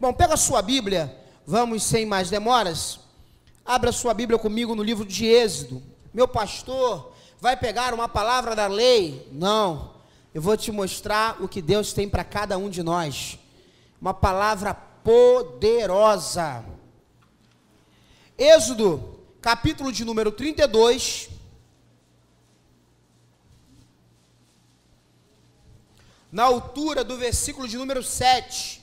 Bom, pega a sua Bíblia, vamos sem mais demoras, abra sua Bíblia comigo no livro de Êxodo. Meu pastor, vai pegar uma palavra da lei? Não, eu vou te mostrar o que Deus tem para cada um de nós, uma palavra poderosa. Êxodo, capítulo de número 32, na altura do versículo de número 7,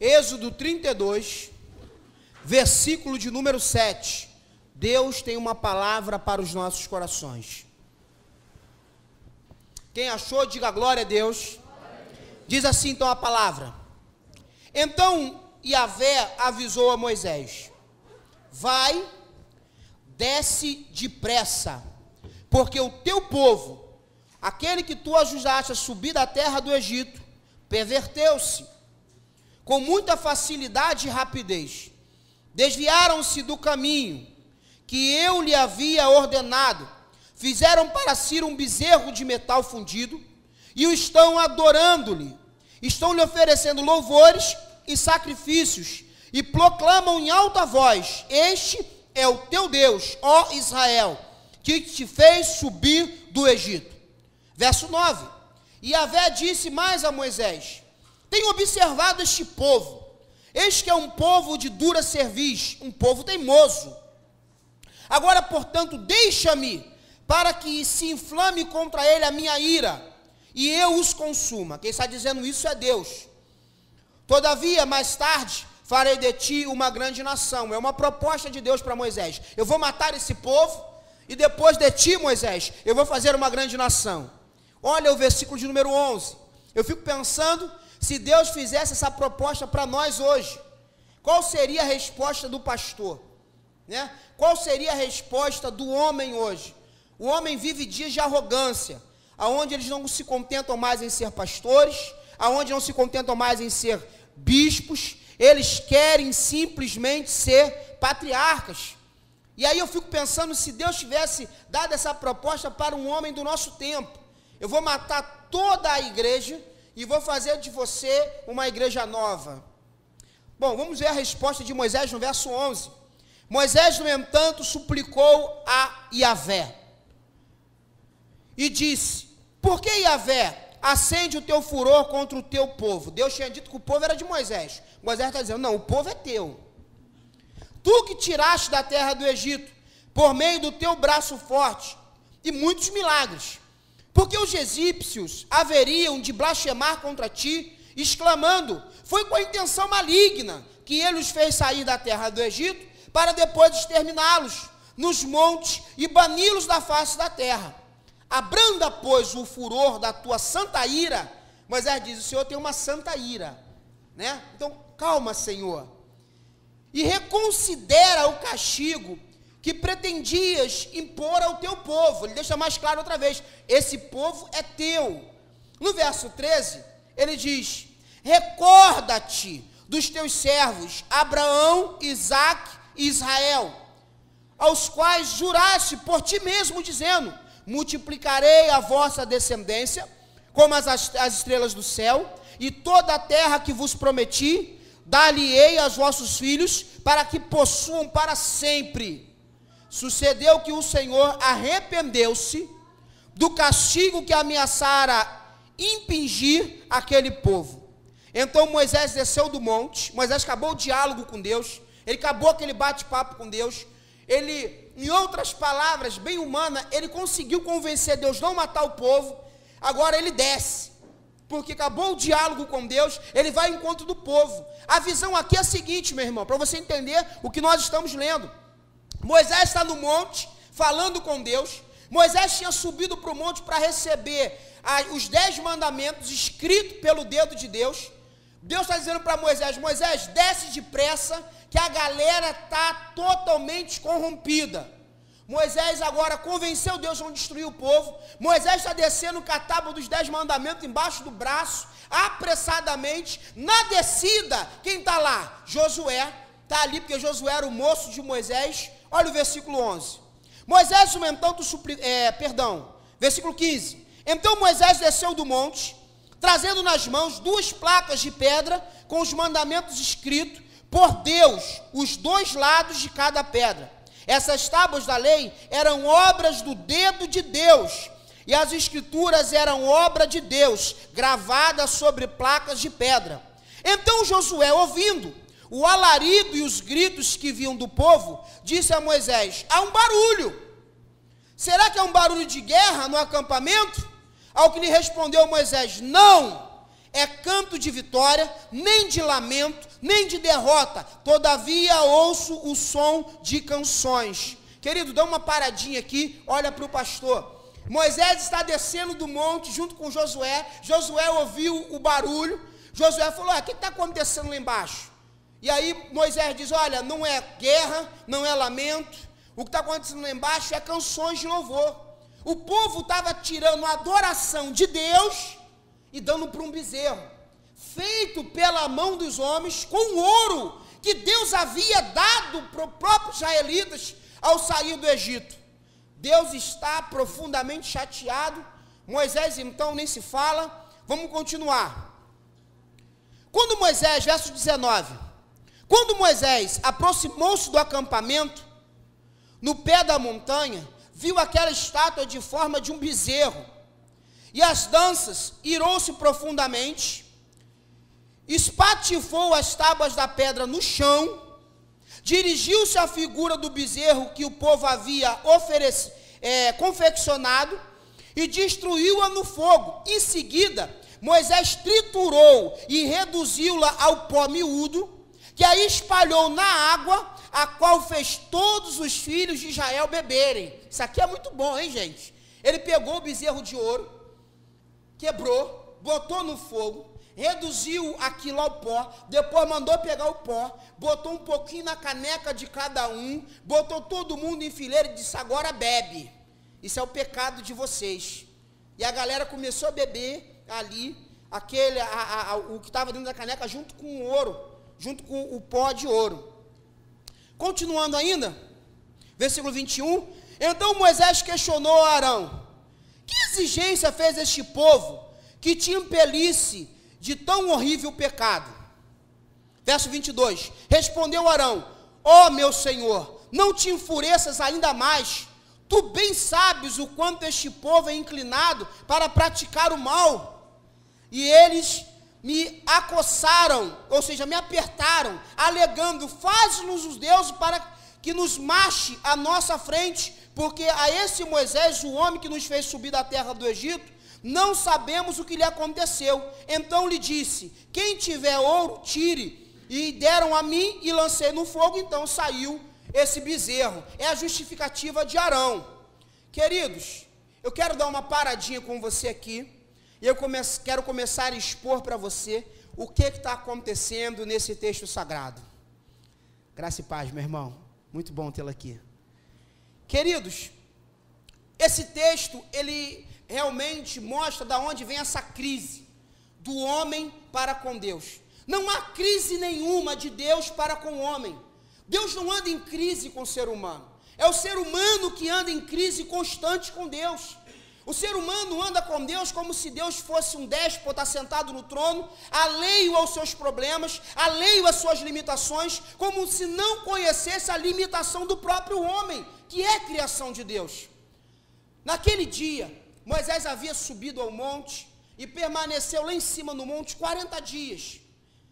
Êxodo 32, versículo de número 7, Deus tem uma palavra para os nossos corações. Quem achou, diga glória a Deus. Diz assim então a palavra: então Yahweh avisou a Moisés: vai, desce depressa, porque o teu povo, aquele que tu ajudaste a subir da terra do Egito, perverteu-se. Com muita facilidade e rapidez, desviaram-se do caminho que eu lhe havia ordenado, fizeram para si um bezerro de metal fundido, e o estão adorando-lhe, estão lhe oferecendo louvores e sacrifícios, e proclamam em alta voz: este é o teu Deus, ó Israel, que te fez subir do Egito. Verso 9, Yahvé disse mais a Moisés: tenho observado este povo, eis que é um povo de dura cerviz, um povo teimoso. Agora, portanto, deixa-me, para que se inflame contra ele a minha ira, e eu os consuma. Quem está dizendo isso é Deus. Todavia, mais tarde, farei de ti uma grande nação. É uma proposta de Deus para Moisés: eu vou matar esse povo, e depois de ti, Moisés, eu vou fazer uma grande nação. Olha o versículo de número 11, eu fico pensando, se Deus fizesse essa proposta para nós hoje, qual seria a resposta do pastor, né? Qual seria a resposta do homem hoje? O homem vive dias de arrogância, aonde eles não se contentam mais em ser pastores, aonde não se contentam mais em ser bispos, eles querem simplesmente ser patriarcas. E aí eu fico pensando, se Deus tivesse dado essa proposta para um homem do nosso tempo: eu vou matar toda a igreja e vou fazer de você uma igreja nova. Bom, vamos ver a resposta de Moisés no verso 11. Moisés, no entanto, suplicou a Yahvé e disse: por que, Yahvé, acende o teu furor contra o teu povo? Deus tinha dito que o povo era de Moisés. Moisés está dizendo: não, o povo é teu. Tu que tiraste da terra do Egito, por meio do teu braço forte e muitos milagres. Porque os egípcios haveriam de blasfemar contra ti, exclamando: foi com a intenção maligna que ele os fez sair da terra do Egito, para depois exterminá-los nos montes e bani-los da face da terra. Abranda, pois, o furor da tua santa ira. Moisés diz: o Senhor tem uma santa ira, né? Então, calma, Senhor, e reconsidera o castigo que pretendias impor ao teu povo. Ele deixa mais claro outra vez: esse povo é teu. No verso 13, ele diz: recorda-te dos teus servos, Abraão, Isaac e Israel, aos quais juraste por ti mesmo, dizendo: multiplicarei a vossa descendência como as estrelas do céu, e toda a terra que vos prometi, dar-lhe-ei aos vossos filhos, para que possuam para sempre. Sucedeu que o Senhor arrependeu-se do castigo que ameaçara impingir aquele povo. Então Moisés desceu do monte. Moisés acabou o diálogo com Deus, ele acabou aquele bate-papo com Deus, ele, em outras palavras bem humanas, ele conseguiu convencer Deus não matar o povo. Agora ele desce, porque acabou o diálogo com Deus, ele vai ao encontro do povo. A visão aqui é a seguinte, meu irmão, para você entender o que nós estamos lendo: Moisés está no monte, falando com Deus. Moisés tinha subido para o monte para receber os 10 mandamentos escritos pelo dedo de Deus. Deus está dizendo para Moisés: Moisés, desce depressa, que a galera está totalmente corrompida. Moisés agora convenceu Deus a não destruir o povo. Moisés está descendo o catálogo dos 10 mandamentos embaixo do braço, apressadamente. Na descida, quem está lá? Josué está ali, porque Josué era o moço de Moisés. Olha o versículo 11, Moisés, no entanto, versículo 15, então Moisés desceu do monte, trazendo nas mãos duas placas de pedra com os mandamentos escritos por Deus, os dois lados de cada pedra. Essas tábuas da lei eram obras do dedo de Deus, e as escrituras eram obra de Deus, gravadas sobre placas de pedra. Então Josué, ouvindo o alarido e os gritos que vinham do povo, disse a Moisés: há um barulho. Será que é um barulho de guerra no acampamento? Ao que lhe respondeu Moisés: não, é canto de vitória, nem de lamento, nem de derrota, todavia ouço o som de canções. Querido, dá uma paradinha aqui, olha para o pastor. Moisés está descendo do monte junto com Josué. Josué ouviu o barulho. Josué falou: o que está acontecendo lá embaixo? E aí Moisés diz: olha, não é guerra, não é lamento, o que está acontecendo lá embaixo é canções de louvor. O povo estava tirando a adoração de Deus e dando para um bezerro, feito pela mão dos homens, com ouro que Deus havia dado para os próprios israelitas ao sair do Egito. Deus está profundamente chateado. Moisés então nem se fala. Vamos continuar. Quando Moisés, verso 19, quando Moisés aproximou-se do acampamento, no pé da montanha, viu aquela estátua de forma de um bezerro, e as danças, irou-se profundamente, espatifou as tábuas da pedra no chão, dirigiu-se à figura do bezerro que o povo havia confeccionado, e destruiu-a no fogo. Em seguida, Moisés triturou e reduziu-la ao pó miúdo, que aí espalhou na água, a qual fez todos os filhos de Israel beberem. Isso aqui é muito bom, hein, gente? Ele pegou o bezerro de ouro, quebrou, botou no fogo, reduziu aquilo ao pó, depois mandou pegar o pó, botou um pouquinho na caneca de cada um, botou todo mundo em fileira e disse: agora bebe, isso é o pecado de vocês. E a galera começou a beber ali, o que estava dentro da caneca, junto com o ouro, junto com o pó de ouro. Continuando ainda, versículo 21, então Moisés questionou a Arão: que exigência fez este povo que te impelisse de tão horrível pecado? Verso 22, respondeu Arão: ó meu senhor, não te enfureças ainda mais, tu bem sabes o quanto este povo é inclinado para praticar o mal, e eles me acossaram, ou seja, me apertaram, alegando: faz-nos os deuses para que nos marche à nossa frente, porque a esse Moisés, o homem que nos fez subir da terra do Egito, não sabemos o que lhe aconteceu. Então lhe disse: quem tiver ouro, tire. E deram a mim e lancei no fogo, então saiu esse bezerro. É a justificativa de Arão. Queridos, eu quero dar uma paradinha com você aqui. Eu quero começar a expor para você o que está acontecendo nesse texto sagrado. Graça e paz, meu irmão. Muito bom tê-lo aqui. Queridos, esse texto, ele realmente mostra da onde vem essa crise do homem para com Deus. Não há crise nenhuma de Deus para com o homem. Deus não anda em crise com o ser humano. É o ser humano que anda em crise constante com Deus. O ser humano anda com Deus como se Deus fosse um déspota sentado no trono, alheio aos seus problemas, alheio às suas limitações, como se não conhecesse a limitação do próprio homem, que é a criação de Deus. Naquele dia, Moisés havia subido ao monte e permaneceu lá em cima no monte 40 dias,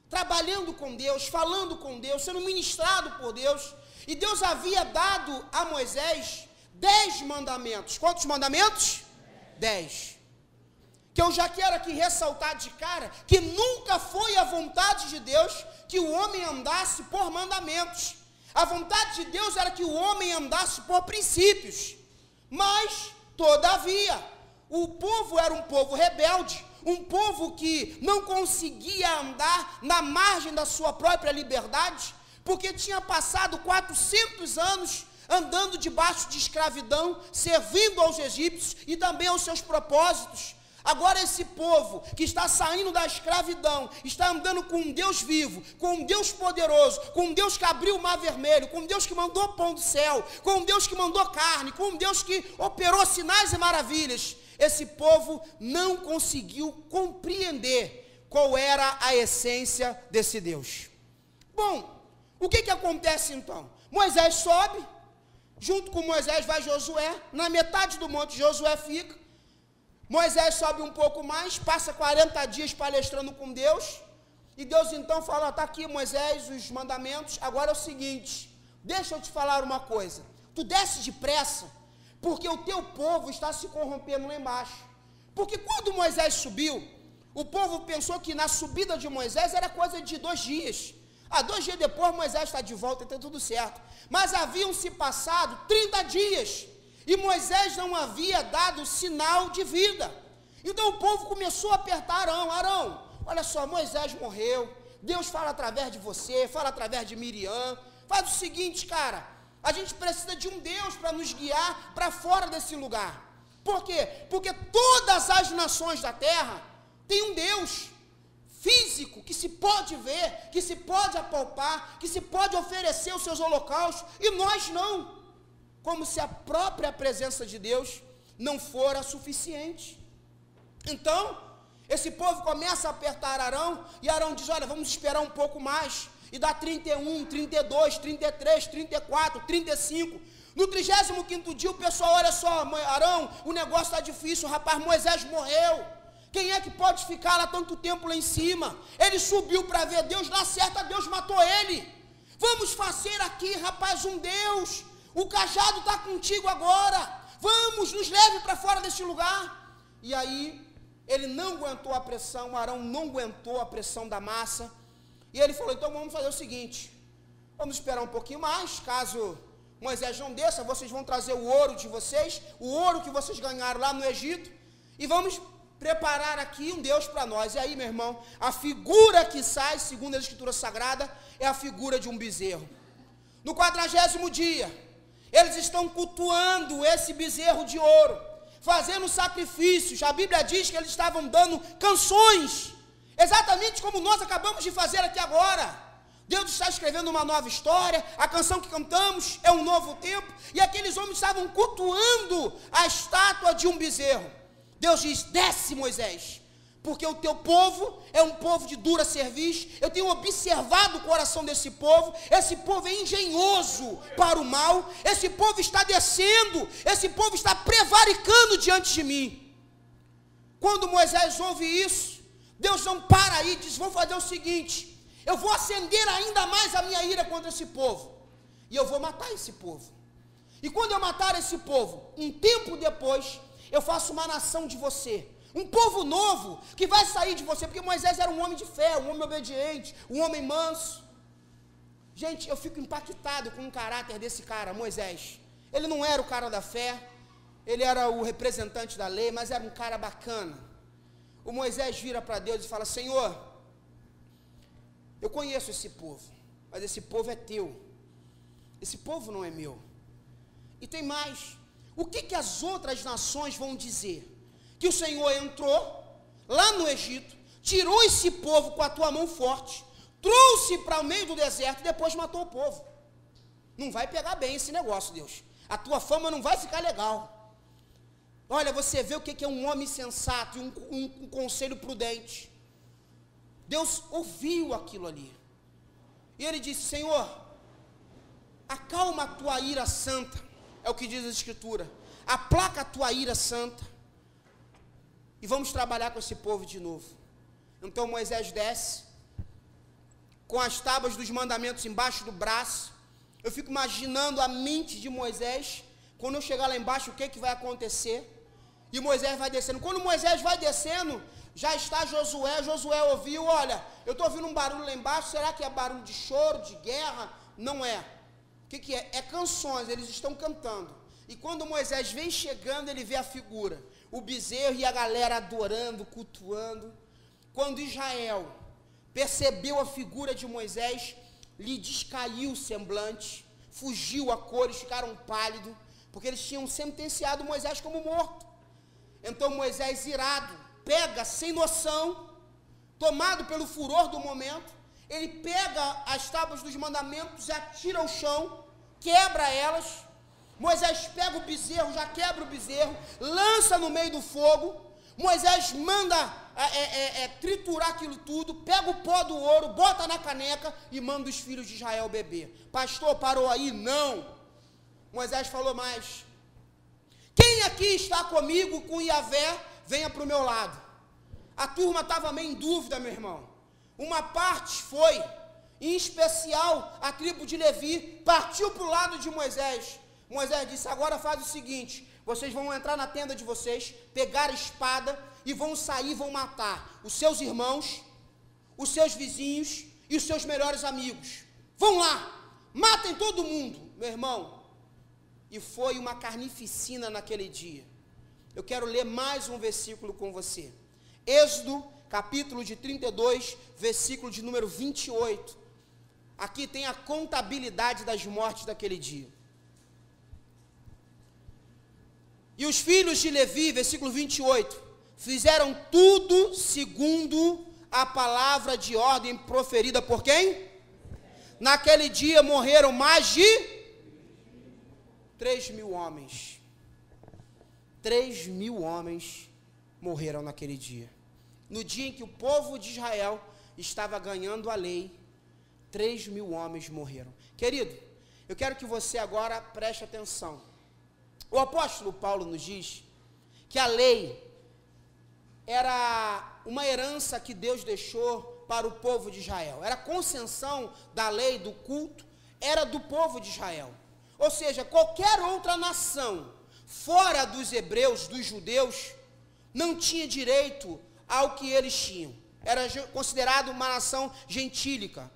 trabalhando com Deus, falando com Deus, sendo ministrado por Deus, e Deus havia dado a Moisés 10 mandamentos. Quantos mandamentos? 10, que eu já quero aqui ressaltar de cara, que nunca foi a vontade de Deus que o homem andasse por mandamentos. A vontade de Deus era que o homem andasse por princípios, mas, todavia, o povo era um povo rebelde, um povo que não conseguia andar na margem da sua própria liberdade, porque tinha passado 400 anos andando debaixo de escravidão, servindo aos egípcios e também aos seus propósitos. Agora esse povo que está saindo da escravidão, está andando com um Deus vivo, com um Deus poderoso, com um Deus que abriu o mar vermelho, com um Deus que mandou pão do céu, com um Deus que mandou carne, com um Deus que operou sinais e maravilhas. Esse povo não conseguiu compreender qual era a essência desse Deus. Bom, o que acontece então? Moisés sobe, junto com Moisés vai Josué, na metade do monte Josué fica, Moisés sobe um pouco mais, passa 40 dias palestrando com Deus, e Deus então fala, está aqui Moisés, os mandamentos, agora é o seguinte, deixa eu te falar uma coisa, tu desce depressa, porque o teu povo está se corrompendo lá embaixo, porque quando Moisés subiu, o povo pensou que na subida de Moisés era coisa de 2 dias, 2 dias depois Moisés está de volta, está tudo certo, mas haviam-se passado 30 dias, e Moisés não havia dado sinal de vida, então o povo começou a apertar Arão, olha só, Moisés morreu, Deus fala através de você, fala através de Miriam, faz o seguinte cara, a gente precisa de um Deus para nos guiar para fora desse lugar, por quê? Porque todas as nações da terra têm um Deus físico, que se pode ver, que se pode apalpar, que se pode oferecer os seus holocaustos, e nós não, como se a própria presença de Deus não fora suficiente, então, esse povo começa a apertar Arão, e Arão diz, olha, vamos esperar um pouco mais, e dá 31, 32, 33, 34, 35, no 35º dia o pessoal, olha só, Arão, o negócio está difícil, rapaz, Moisés morreu, quem é que pode ficar lá tanto tempo lá em cima? Ele subiu para ver Deus, na certa Deus matou ele, vamos fazer aqui rapaz um Deus, o cajado está contigo agora, vamos, nos leve para fora deste lugar, e aí, ele não aguentou a pressão, Arão não aguentou a pressão da massa, e ele falou, então vamos fazer o seguinte, vamos esperar um pouquinho mais, caso Moisés não desça, vocês vão trazer o ouro de vocês, o ouro que vocês ganharam lá no Egito, e vamos preparar aqui um Deus para nós, e aí meu irmão, a figura que sai, segundo a Escritura Sagrada, é a figura de um bezerro, no 40º dia, eles estão cultuando esse bezerro de ouro, fazendo sacrifícios, a Bíblia diz que eles estavam dando canções, exatamente como nós acabamos de fazer aqui agora, Deus está escrevendo uma nova história, a canção que cantamos é um novo tempo, e aqueles homens estavam cultuando a estátua de um bezerro, Deus diz, desce Moisés, porque o teu povo é um povo de dura cerviz, eu tenho observado o coração desse povo, é engenhoso para o mal, esse povo está descendo, esse povo está prevaricando diante de mim, quando Moisés ouve isso, Deus não para aí, diz, vou fazer o seguinte, eu vou acender ainda mais a minha ira contra esse povo, e eu vou matar esse povo, e quando eu matar esse povo, um tempo depois, eu faço uma nação de você, um povo novo, que vai sair de você, porque Moisés era um homem de fé, um homem obediente, um homem manso, gente, eu fico impactado com o caráter desse cara, Moisés, ele não era o cara da fé, ele era o representante da lei, mas era um cara bacana, o Moisés vira para Deus e fala, Senhor, eu conheço esse povo, mas esse povo é teu, esse povo não é meu, e tem mais, o que as outras nações vão dizer? Que o Senhor entrou lá no Egito, tirou esse povo com a tua mão forte, trouxe para o meio do deserto e depois matou o povo, não vai pegar bem esse negócio Deus, a tua fama não vai ficar legal, olha você vê o que é um homem sensato, e um conselho prudente, Deus ouviu aquilo ali, e ele disse, Senhor, acalma a tua ira santa, é o que diz a Escritura, aplaca a tua ira santa, e vamos trabalhar com esse povo de novo, então Moisés desce, com as tábuas dos mandamentos embaixo do braço, eu fico imaginando a mente de Moisés, quando eu chegar lá embaixo, o que, vai acontecer, e Moisés vai descendo, quando Moisés vai descendo, já está Josué, Josué ouviu, olha, eu estou ouvindo um barulho lá embaixo, será que é barulho de choro, de guerra? Não é, o que é? É canções, eles estão cantando, e quando Moisés vem chegando, ele vê a figura, o bezerro e a galera adorando, cultuando, quando Israel percebeu a figura de Moisés, lhe descaiu o semblante, fugiu a cores, ficaram pálidos, porque eles tinham sentenciado Moisés como morto, então Moisés irado, pega sem noção, tomado pelo furor do momento, ele pega as tábuas dos mandamentos, atira ao chão, quebra elas, Moisés pega o bezerro, já quebra o bezerro, lança no meio do fogo. Moisés manda triturar aquilo tudo, pega o pó do ouro, bota na caneca e manda os filhos de Israel beber. Pastor, parou aí? Não. Moisés falou mais. Quem aqui está comigo, com Yahweh, venha para o meu lado. A turma estava meio em dúvida, meu irmão. Uma parte foi, em especial a tribo de Levi, partiu para o lado de Moisés. Moisés disse, agora faz o seguinte, vocês vão entrar na tenda de vocês, pegar a espada e vão sair, vão matar os seus irmãos, os seus vizinhos e os seus melhores amigos. Vão lá, matem todo mundo, meu irmão. E foi uma carnificina naquele dia. Eu quero ler mais um versículo com você. Êxodo, capítulo de 32, versículo de número 28. Aqui tem a contabilidade das mortes daquele dia. E os filhos de Levi, versículo 28, fizeram tudo segundo a palavra de ordem proferida por quem? Naquele dia morreram mais de 3.000 homens. 3.000 homens morreram naquele dia. No dia em que o povo de Israel estava ganhando a lei, 3.000 homens morreram. Querido, eu quero que você agora preste atenção. O apóstolo Paulo nos diz que a lei era uma herança que Deus deixou para o povo de Israel. Era a concessão da lei, do culto, era do povo de Israel. Ou seja, qualquer outra nação, fora dos hebreus, dos judeus, não tinha direito ao que eles tinham. Era considerado uma nação gentílica.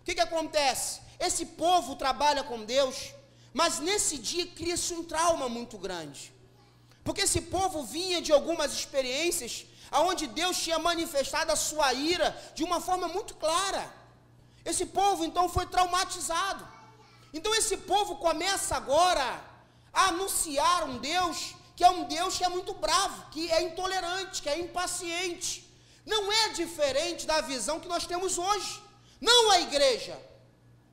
O que acontece? Esse povo trabalha com Deus, mas nesse dia cria-se um trauma muito grande, porque esse povo vinha de algumas experiências onde Deus tinha manifestado a sua ira de uma forma muito clara. Esse povo então foi traumatizado. Então esse povo começa agora a anunciar um Deus que é um Deus que é muito bravo, que é intolerante, que é impaciente. Não é diferente da visão que nós temos hoje, não a igreja,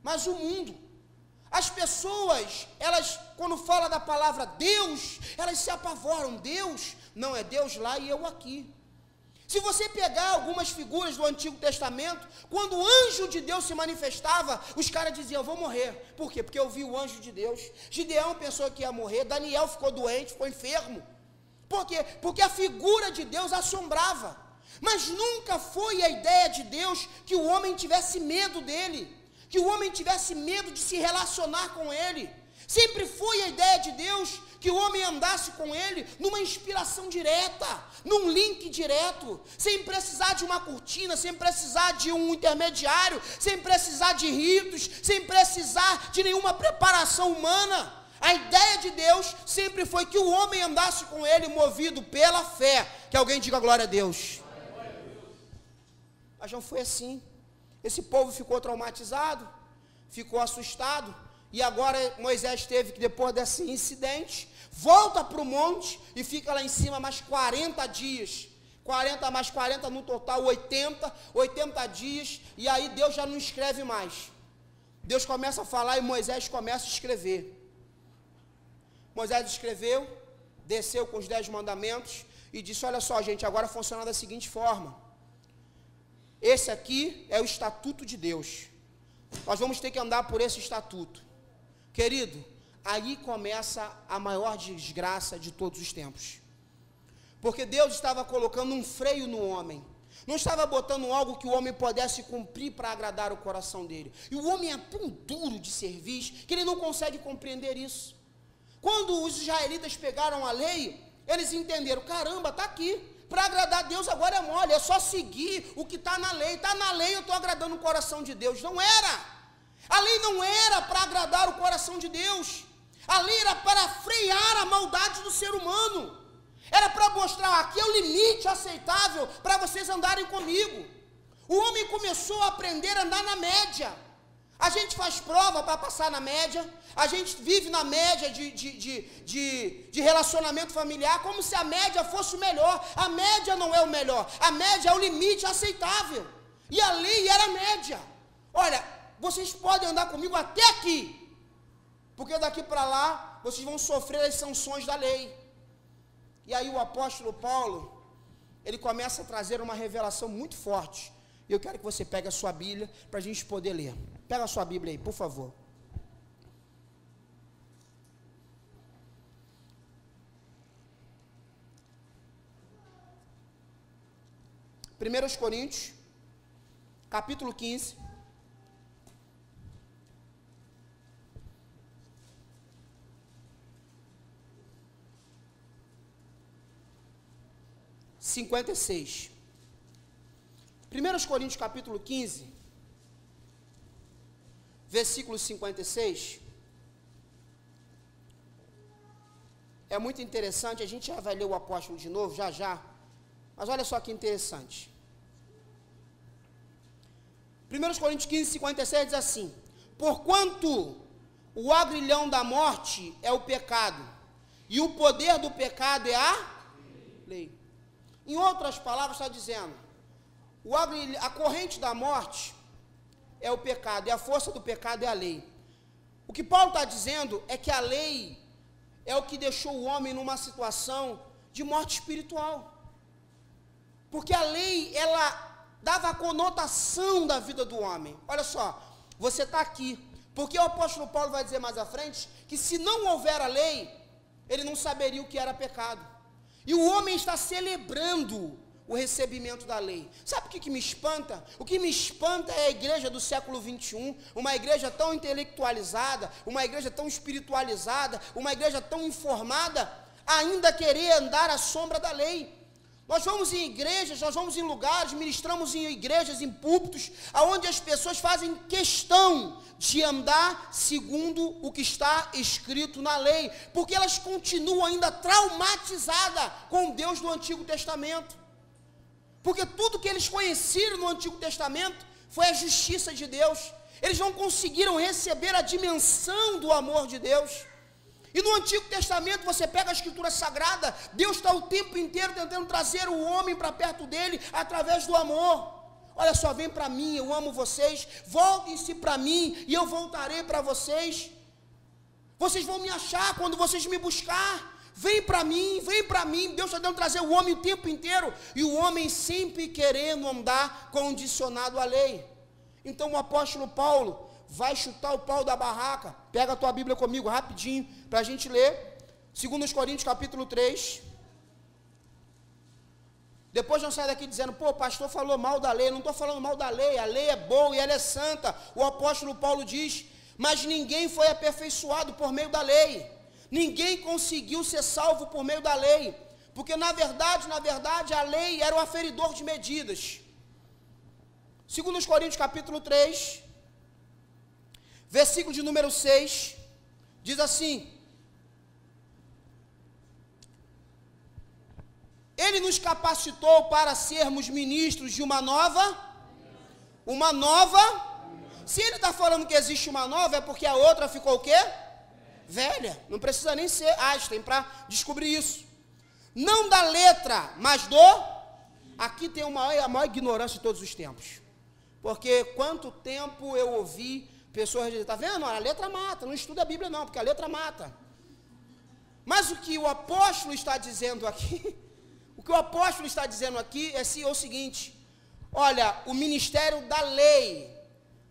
mas o mundo. As pessoas, elas, quando falam da palavra Deus, elas se apavoram. Deus, não é Deus lá e eu aqui. Se você pegar algumas figuras do Antigo Testamento, quando o anjo de Deus se manifestava, os caras diziam, eu vou morrer. Por quê? Porque eu vi o anjo de Deus. Gideão pensou que ia morrer, Daniel ficou doente, ficou enfermo. Por quê? Porque a figura de Deus assombrava. Mas nunca foi a ideia de Deus que o homem tivesse medo dele, que o homem tivesse medo de se relacionar com ele. Sempre foi a ideia de Deus que o homem andasse com ele numa inspiração direta, num link direto, sem precisar de uma cortina, sem precisar de um intermediário, sem precisar de ritos, sem precisar de nenhuma preparação humana. A ideia de Deus sempre foi que o homem andasse com ele movido pela fé. Que alguém diga glória a Deus. Mas não foi assim. Esse povo ficou traumatizado, ficou assustado, e agora Moisés teve que, depois desse incidente, volta para o monte e fica lá em cima mais 40 dias, 40 mais 40 no total, 80 dias, e aí Deus já não escreve mais. Deus começa a falar e Moisés começa a escrever. Moisés escreveu, desceu com os 10 mandamentos e disse, olha só gente, agora funciona da seguinte forma. Esse aqui é o estatuto de Deus. Nós vamos ter que andar por esse estatuto. Querido, aí começa a maior desgraça de todos os tempos. Porque Deus estava colocando um freio no homem. Não estava botando algo que o homem pudesse cumprir para agradar o coração dele. E o homem é tão duro de serviço que ele não consegue compreender isso. Quando os israelitas pegaram a lei, eles entenderam, caramba, está aqui. Para agradar a Deus agora é mole, é só seguir o que está na lei. Está na lei, eu estou agradando o coração de Deus. Não era. A lei não era para agradar o coração de Deus. A lei era para frear a maldade do ser humano. Era para mostrar, aqui é o limite aceitável para vocês andarem comigo. O homem começou a aprender a andar na média. A gente faz prova para passar na média, a gente vive na média de relacionamento familiar, como se a média fosse o melhor. A média não é o melhor, a média é o limite aceitável, e a lei era a média. Olha, vocês podem andar comigo até aqui, porque daqui para lá vocês vão sofrer as sanções da lei. E aí o apóstolo Paulo, ele começa a trazer uma revelação muito forte. Eu quero que você pegue a sua Bíblia para a gente poder ler. Pega a sua Bíblia aí, por favor. Primeiros Coríntios, capítulo 15. Primeiros Coríntios, capítulo 15, versículo 56. É muito interessante, a gente já vai ler o apóstolo de novo, já já. Mas olha só que interessante. 1 Coríntios 15, 56 diz assim: porquanto o agrilhão da morte é o pecado, e o poder do pecado é a lei. Em outras palavras, está dizendo, a corrente da morte é o pecado, e a força do pecado é a lei. O que Paulo está dizendo é que a lei é o que deixou o homem numa situação de morte espiritual. Porque a lei, ela dava a conotação da vida do homem. Olha só, você está aqui. Porque o apóstolo Paulo vai dizer mais à frente que se não houver a lei, ele não saberia o que era pecado. E o homem está celebrando o recebimento da lei. Sabe o que me espanta? O que me espanta é a igreja do século 21, uma igreja tão intelectualizada, uma igreja tão espiritualizada, uma igreja tão informada, ainda querer andar à sombra da lei. Nós vamos em igrejas, nós vamos em lugares, ministramos em igrejas, em púlpitos, aonde as pessoas fazem questão de andar segundo o que está escrito na lei, porque elas continuam ainda traumatizadas com Deus do Antigo Testamento, porque tudo que eles conheceram no Antigo Testamento foi a justiça de Deus. Eles não conseguiram receber a dimensão do amor de Deus. E no Antigo Testamento, você pega a Escritura Sagrada, Deus está o tempo inteiro tentando trazer o homem para perto dele, através do amor. Olha só, vem para mim, eu amo vocês, voltem-se para mim, e eu voltarei para vocês. Vocês vão me achar quando vocês me buscar. Vem para mim, Deus está tentando trazer o homem o tempo inteiro, e o homem sempre querendo andar condicionado à lei. Então o apóstolo Paulo vai chutar o pau da barraca. Pega a tua Bíblia comigo, rapidinho, para a gente ler, 2 Coríntios capítulo 3, depois não sai daqui dizendo, pô, o pastor falou mal da lei. Não estou falando mal da lei, a lei é boa e ela é santa. O apóstolo Paulo diz, mas ninguém foi aperfeiçoado por meio da lei, ninguém conseguiu ser salvo por meio da lei, porque na verdade, a lei era o aferidor de medidas. 2 Coríntios capítulo 3, versículo de número 6, diz assim: ele nos capacitou para sermos ministros de uma nova, se ele está falando que existe uma nova, é porque a outra ficou o quê? Velha, não precisa nem ser Einstein para descobrir isso, não da letra, mas do, aqui tem a maior ignorância de todos os tempos, porque quanto tempo eu ouvi pessoas dizem, tá vendo? Olha, a letra mata, não estuda a Bíblia não, porque a letra mata. Mas o que o apóstolo está dizendo aqui, o que o apóstolo está dizendo aqui é o seguinte, olha, o ministério da lei,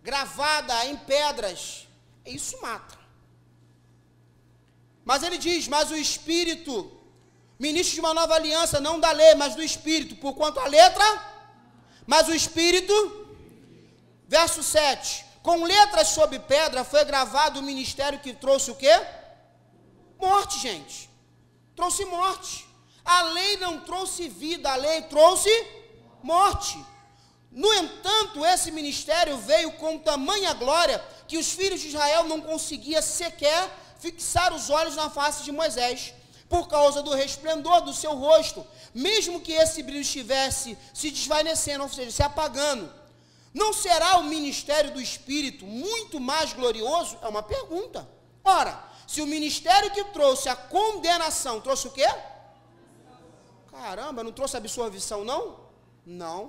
gravada em pedras, isso mata. Mas ele diz, mas o Espírito, ministro de uma nova aliança, não da lei, mas do Espírito, por quanto a letra, mas o Espírito, verso 7, com letras sobre pedra foi gravado o ministério que trouxe o quê? Morte, gente. Trouxe morte. A lei não trouxe vida, a lei trouxe morte. No entanto, esse ministério veio com tamanha glória que os filhos de Israel não conseguiam sequer fixar os olhos na face de Moisés, por causa do resplendor do seu rosto, mesmo que esse brilho estivesse se desvanecendo, ou seja, se apagando. Não será o ministério do Espírito muito mais glorioso? É uma pergunta. Ora, se o ministério que trouxe a condenação, trouxe o quê? Caramba, não trouxe absorvição não? Não.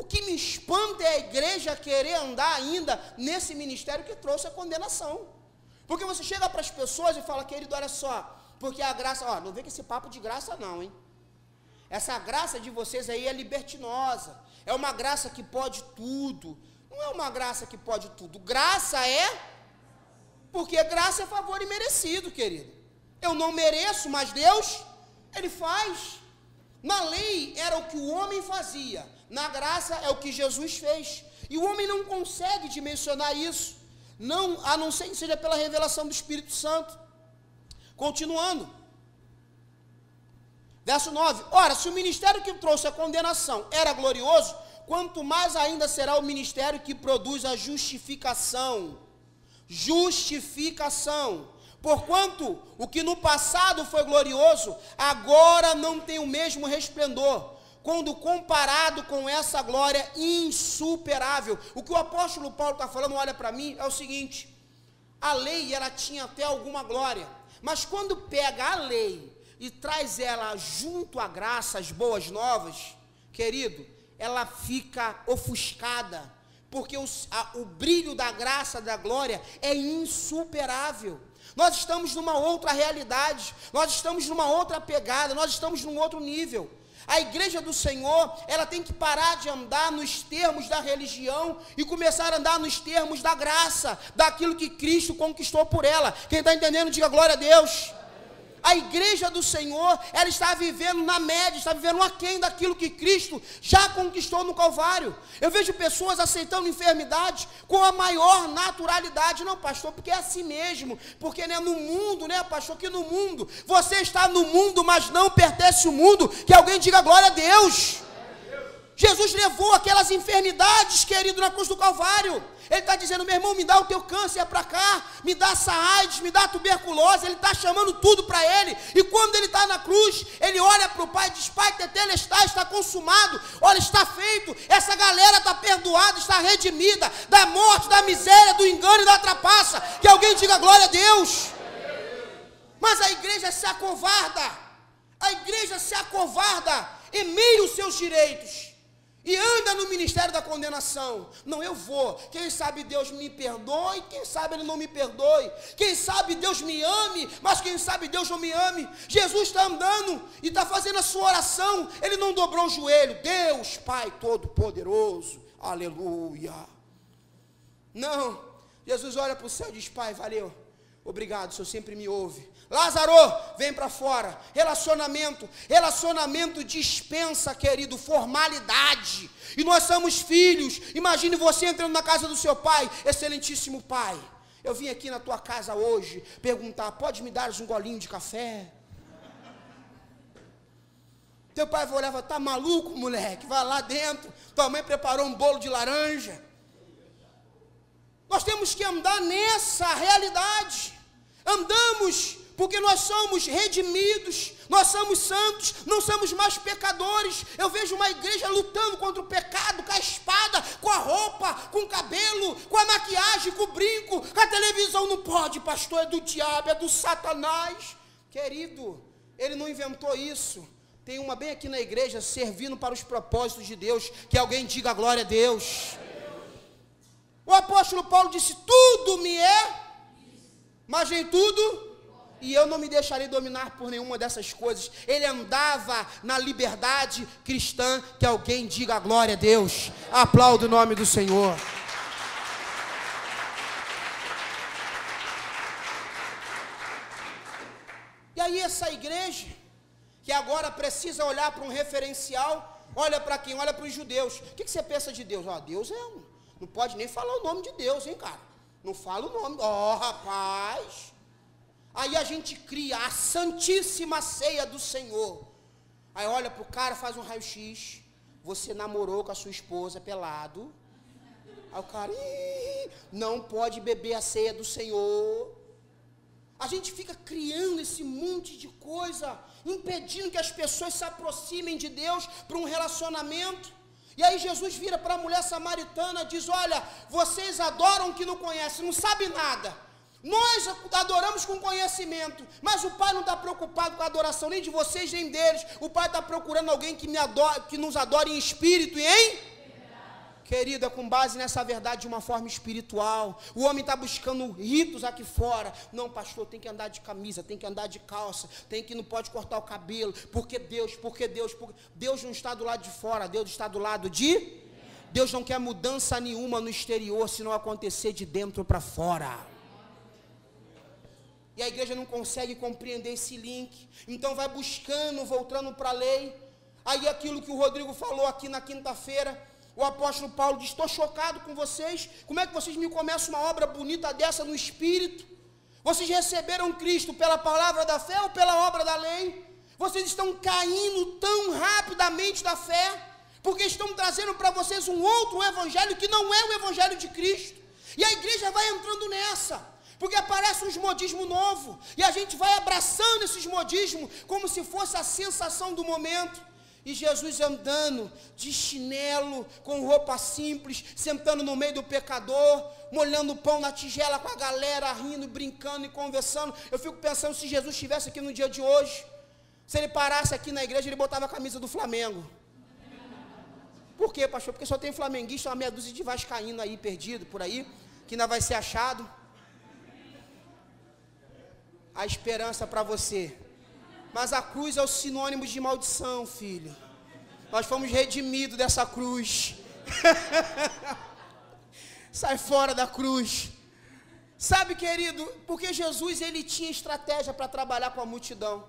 O que me espanta é a igreja querer andar ainda nesse ministério que trouxe a condenação. Porque você chega para as pessoas e fala, querido, olha só, porque a graça, ó, não vem com esse papo de graça não, hein? Essa graça de vocês aí é libertinosa, é uma graça que pode tudo. Não é uma graça que pode tudo, graça é, porque graça é favor imerecido, querido. Eu não mereço, mas Deus, Ele faz. Na lei era o que o homem fazia, na graça é o que Jesus fez. E o homem não consegue dimensionar isso, não, a não ser que seja pela revelação do Espírito Santo. Continuando, verso 9, ora, se o ministério que trouxe a condenação era glorioso, quanto mais ainda será o ministério que produz a justificação, porquanto o que no passado foi glorioso, agora não tem o mesmo resplendor, quando comparado com essa glória insuperável. O que o apóstolo Paulo está falando, olha para mim, é o seguinte, a lei ela tinha até alguma glória, mas quando pega a lei e traz ela junto à graça, as boas novas, querido, ela fica ofuscada, porque o brilho da graça, da glória é insuperável. Nós estamos numa outra realidade, nós estamos numa outra pegada, nós estamos num outro nível. A igreja do Senhor, ela tem que parar de andar nos termos da religião e começar a andar nos termos da graça, daquilo que Cristo conquistou por ela. Quem está entendendo, diga glória a Deus. A igreja do Senhor, ela está vivendo na média, está vivendo aquém daquilo que Cristo já conquistou no Calvário. Eu vejo pessoas aceitando enfermidade com a maior naturalidade. Não, pastor, porque é assim mesmo, porque né, no mundo, né, pastor, que no mundo, você está no mundo, mas não pertence ao mundo. Que alguém diga glória a Deus. Jesus levou aquelas enfermidades, querido, na cruz do Calvário. Ele está dizendo, meu irmão, me dá o teu câncer para cá, me dá essa AIDS, me dá a tuberculose. Ele está chamando tudo para ele. E quando ele está na cruz, ele olha para o Pai e diz, Pai, Tetelestai, está consumado. Olha, está feito. Essa galera está perdoada, está redimida da morte, da miséria, do engano e da trapaça. Que alguém diga glória a Deus. Mas a igreja se acovarda. A igreja se acovarda em meio aos seus direitos. E anda no ministério da condenação. Não, eu vou. Quem sabe Deus me perdoe, quem sabe Ele não me perdoe. Quem sabe Deus me ame, mas quem sabe Deus não me ame. Jesus está andando e está fazendo a sua oração. Ele não dobrou o joelho. Deus, Pai Todo-Poderoso. Aleluia. Não. Jesus olha para o céu e diz, Pai, valeu. Obrigado, o Senhor sempre me ouve. Lázaro, vem para fora. Relacionamento dispensa, querido, formalidade. E nós somos filhos. Imagine você entrando na casa do seu pai. Excelentíssimo pai, eu vim aqui na tua casa hoje perguntar, pode me dar um golinho de café? Teu pai vai olhar e vai, tá maluco, moleque? Vai lá dentro, tua mãe preparou um bolo de laranja. Nós temos que andar nessa realidade. Andamos porque nós somos redimidos, nós somos santos, não somos mais pecadores. Eu vejo uma igreja lutando contra o pecado, com a espada, com a roupa, com o cabelo, com a maquiagem, com o brinco, com a televisão. Não pode, pastor, é do diabo, é do Satanás. Querido, ele não inventou isso. Tem uma bem aqui na igreja, servindo para os propósitos de Deus. Que alguém diga glória a Deus. O apóstolo Paulo disse, tudo me é, mas em tudo, e eu não me deixarei dominar por nenhuma dessas coisas. Ele andava na liberdade cristã. Que alguém diga glória a Deus. Aplauda o nome do Senhor. E aí essa igreja, que agora precisa olhar para um referencial, olha para quem? Olha para os judeus. O que você pensa de Deus? Ó, Deus é um, não pode nem falar o nome de Deus, hein, cara? Não fala o nome. Ó, rapaz. Aí a gente cria a Santíssima Ceia do Senhor. Aí olha pro cara, faz um raio-x. Você namorou com a sua esposa pelado. Aí o cara, não pode beber a ceia do Senhor. A gente fica criando esse monte de coisa, impedindo que as pessoas se aproximem de Deus para um relacionamento. E aí Jesus vira para a mulher samaritana e diz, olha, vocês adoram que não conhecem, não sabem nada. Nós adoramos com conhecimento, mas o Pai não está preocupado com a adoração nem de vocês nem deles. O Pai está procurando alguém que nos adore em espírito e em... Querida, com base nessa verdade de uma forma espiritual, o homem está buscando ritos aqui fora. Não, pastor, tem que andar de camisa, tem que andar de calça, tem que, não pode cortar o cabelo, porque Deus, porque Deus, porque Deus não está do lado de fora, Deus está do lado de... Deus não quer mudança nenhuma no exterior, se não acontecer de dentro para fora. E a igreja não consegue compreender esse link, então vai buscando, voltando para a lei. Aí aquilo que o Rodrigo falou aqui na quinta-feira, o apóstolo Paulo diz: estou chocado com vocês, como é que vocês me começam uma obra bonita dessa no Espírito? Vocês receberam Cristo pela palavra da fé ou pela obra da lei? Vocês estão caindo tão rapidamente da fé, porque estão trazendo para vocês um outro evangelho, que não é o evangelho de Cristo. E a igreja vai entrando nessa, porque aparece um modismo novo, e a gente vai abraçando esses modismos, como se fosse a sensação do momento. E Jesus andando de chinelo, com roupa simples, sentando no meio do pecador, molhando o pão na tigela com a galera, rindo, brincando e conversando. Eu fico pensando, se Jesus estivesse aqui no dia de hoje, se ele parasse aqui na igreja, ele botava a camisa do Flamengo. Por quê, pastor? Porque só tem flamenguista, uma meia dúzia de vascaíno aí, perdido por aí, que ainda vai ser achado. A esperança para você. Mas a cruz é o sinônimo de maldição, filho. Nós fomos redimidos dessa cruz. Sai fora da cruz. Sabe, querido, porque Jesus, ele tinha estratégia para trabalhar com a multidão.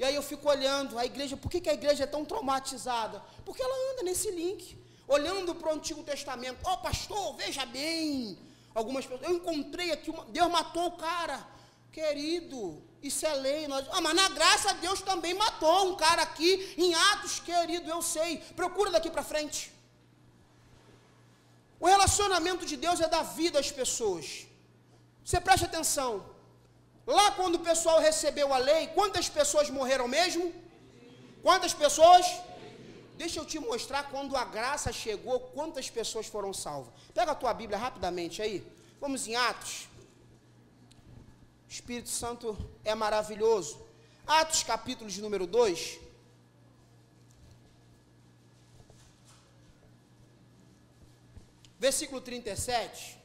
E aí eu fico olhando a igreja, por que a igreja é tão traumatizada? Porque ela anda nesse link, olhando para o Antigo Testamento. Ó, pastor, veja bem. Algumas pessoas, eu encontrei aqui, Deus matou o cara. Querido, isso é lei. Mas na graça, Deus também matou um cara aqui em Atos, querido, eu sei. Procura daqui para frente. O relacionamento de Deus é dar vida às pessoas. Você preste atenção. Lá quando o pessoal recebeu a lei, quantas pessoas morreram mesmo? Quantas pessoas? Deixa eu te mostrar, quando a graça chegou, quantas pessoas foram salvas. Pega a tua Bíblia rapidamente aí. Vamos em Atos. Espírito Santo é maravilhoso. Atos capítulo de número 2. Versículo 37.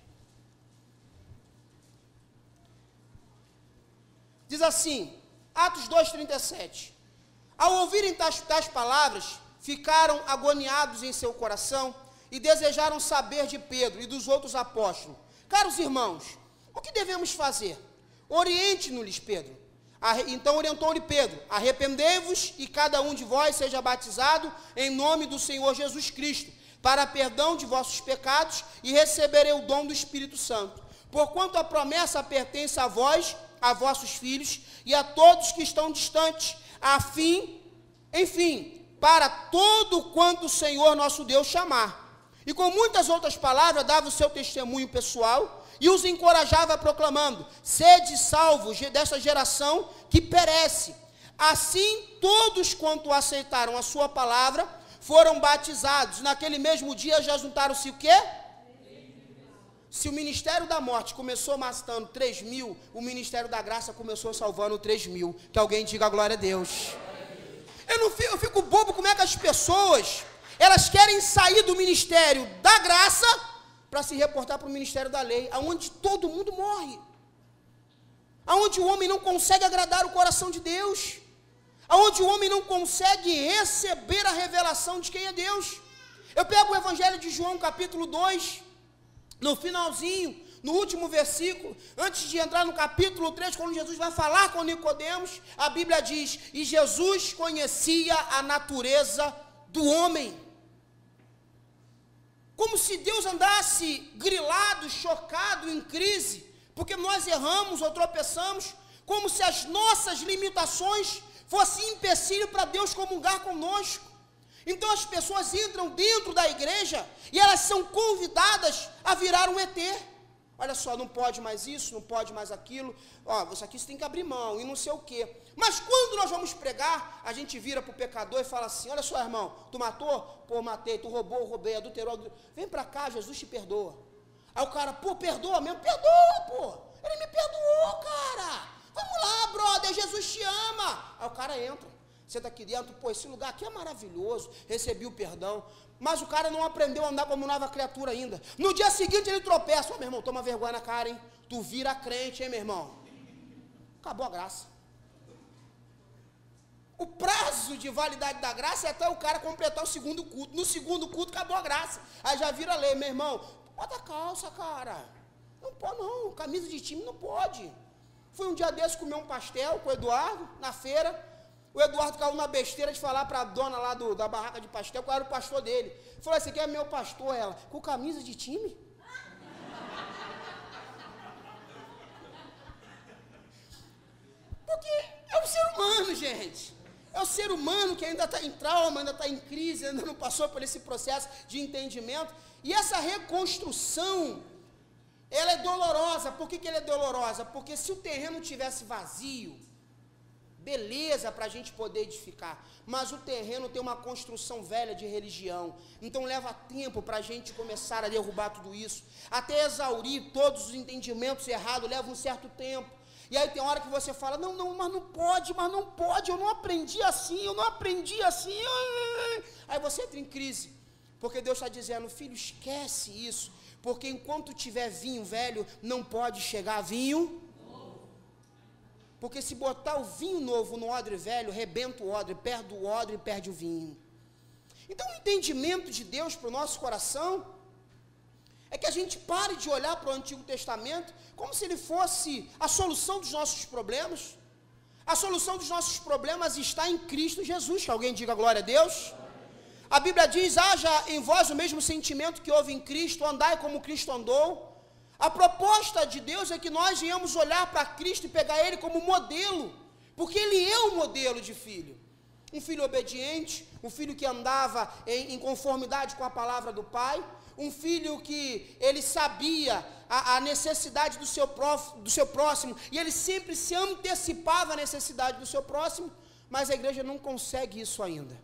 Diz assim, Atos 2, 37. Ao ouvirem tais palavras, ficaram agoniados em seu coração e desejaram saber de Pedro e dos outros apóstolos. Caros irmãos, o que devemos fazer? Oriente-nos, Pedro. Então orientou-lhe Pedro: arrependei-vos e cada um de vós seja batizado em nome do Senhor Jesus Cristo, para perdão de vossos pecados, e receberei o dom do Espírito Santo, porquanto a promessa pertence a vós, a vossos filhos e a todos que estão distantes, enfim, para todo quanto o Senhor nosso Deus chamar. E com muitas outras palavras dava o seu testemunho pessoal e os encorajava proclamando: sede salvos dessa geração que perece. Assim, todos quanto aceitaram a sua palavra foram batizados. Naquele mesmo dia já juntaram-se o quê? Se o ministério da morte começou matando 3.000, o ministério da graça começou salvando 3.000. Que alguém diga glória a Deus. Eu fico bobo como é que as pessoas, elas querem sair do ministério da graça para se reportar para o ministério da lei, aonde todo mundo morre, aonde o homem não consegue agradar o coração de Deus, aonde o homem não consegue receber a revelação de quem é Deus. Eu pego o evangelho de João capítulo 2, no finalzinho, no último versículo, antes de entrar no capítulo 3, quando Jesus vai falar com Nicodemos, a Bíblia diz: e Jesus conhecia a natureza do homem. Como se Deus andasse grilado, chocado, em crise, porque nós erramos ou tropeçamos, como se as nossas limitações fossem empecilho para Deus comungar conosco. Então as pessoas entram dentro da igreja e elas são convidadas a virar um ET. Olha só, não pode mais isso, não pode mais aquilo, ó, isso aqui você tem que abrir mão, e não sei o quê. Mas quando nós vamos pregar, a gente vira para o pecador e fala assim: olha só, irmão, tu matou? Pô, matei. Tu roubou? Roubei. Adulterou? Vem para cá, Jesus te perdoa. Aí o cara: pô, perdoa mesmo? Perdoa, pô, ele me perdoou, cara, vamos lá, brother, Jesus te ama. Aí o cara entra, Você está aqui dentro, pô, esse lugar aqui é maravilhoso, recebi o perdão, mas o cara não aprendeu a andar como nova criatura ainda. No dia seguinte ele tropeça, ó, meu irmão, toma vergonha na cara, hein? Tu vira crente, hein, meu irmão? Acabou a graça. O prazo de validade da graça é até o cara completar o segundo culto. No segundo culto acabou a graça. Aí já vira lei, meu irmão, bota calça, cara. Não pode não, camisa de time não pode. Fui um dia desse comer um pastel com o Eduardo, na feira. O Eduardo caiu na besteira de falar para a dona lá da barraca de pastel, qual era o pastor dele. Falou assim, quem é meu pastor? Ela, com camisa de time? Porque é um ser humano, gente. É o ser humano que ainda está em trauma, ainda está em crise, ainda não passou por esse processo de entendimento. E essa reconstrução, ela é dolorosa. Por que que ela é dolorosa? Porque se o terreno tivesse vazio, beleza para a gente poder edificar. Mas o terreno tem uma construção velha de religião. Então leva tempo para a gente começar a derrubar tudo isso. Até exaurir todos os entendimentos errados, leva um certo tempo. E aí tem hora que você fala, não, não, mas não pode, eu não aprendi assim. Aí você entra em crise, porque Deus está dizendo, filho, esquece isso, porque enquanto tiver vinho velho, não pode chegar vinho. Porque se botar o vinho novo no odre velho, rebenta o odre e perde o vinho. Então o entendimento de Deus para o nosso coração é que a gente pare de olhar para o Antigo Testamento como se ele fosse a solução dos nossos problemas. A solução dos nossos problemas está em Cristo Jesus. Que alguém diga glória a Deus. A Bíblia diz, haja em vós o mesmo sentimento que houve em Cristo, andai como Cristo andou. A proposta de Deus é que nós venhamos olhar para Cristo e pegar ele como modelo, porque ele é o modelo de filho. Um filho obediente, um filho que andava em conformidade com a palavra do Pai, um filho que ele sabia a necessidade do seu próximo, e ele sempre se antecipava à necessidade do seu próximo, mas a igreja não consegue isso ainda.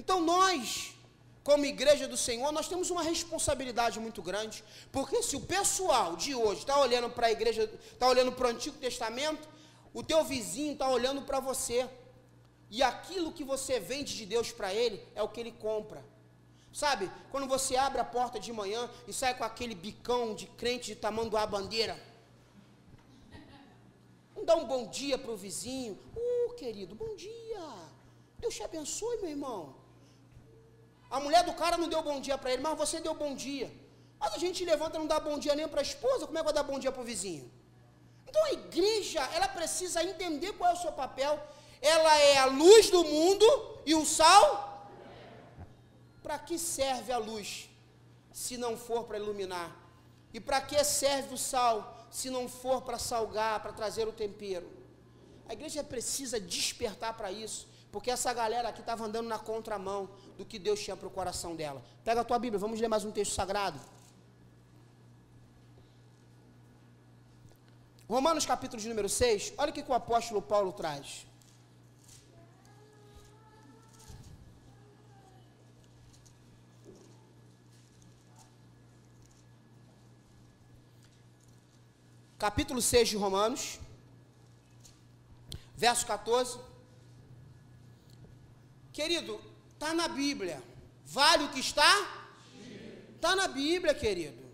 Então nós, como igreja do Senhor, nós temos uma responsabilidade muito grande, porque se o pessoal de hoje está olhando para a igreja, está olhando para o Antigo Testamento, o teu vizinho está olhando para você, e aquilo que você vende de Deus para ele, é o que ele compra. Sabe, quando você abre a porta de manhã e sai com aquele bicão de crente de tamanduá bandeira, não dá um bom dia para o vizinho, querido, bom dia, Deus te abençoe, meu irmão. A mulher do cara não deu bom dia para ele, mas você deu bom dia. Mas a gente levanta e não dá bom dia nem para a esposa, como é que vai dar bom dia para o vizinho? Então a igreja, ela precisa entender qual é o seu papel, ela é a luz do mundo e o sal. Para que serve a luz, se não for para iluminar? E para que serve o sal, se não for para salgar, para trazer o tempero? A igreja precisa despertar para isso, porque essa galera aqui estava andando na contramão do que Deus tinha para o coração dela. Pega a tua Bíblia, vamos ler mais um texto sagrado. Romanos capítulo de número 6, olha o que o apóstolo Paulo traz. Capítulo 6 de Romanos, verso 14, querido, está na Bíblia, vale o que está? Está na Bíblia, querido,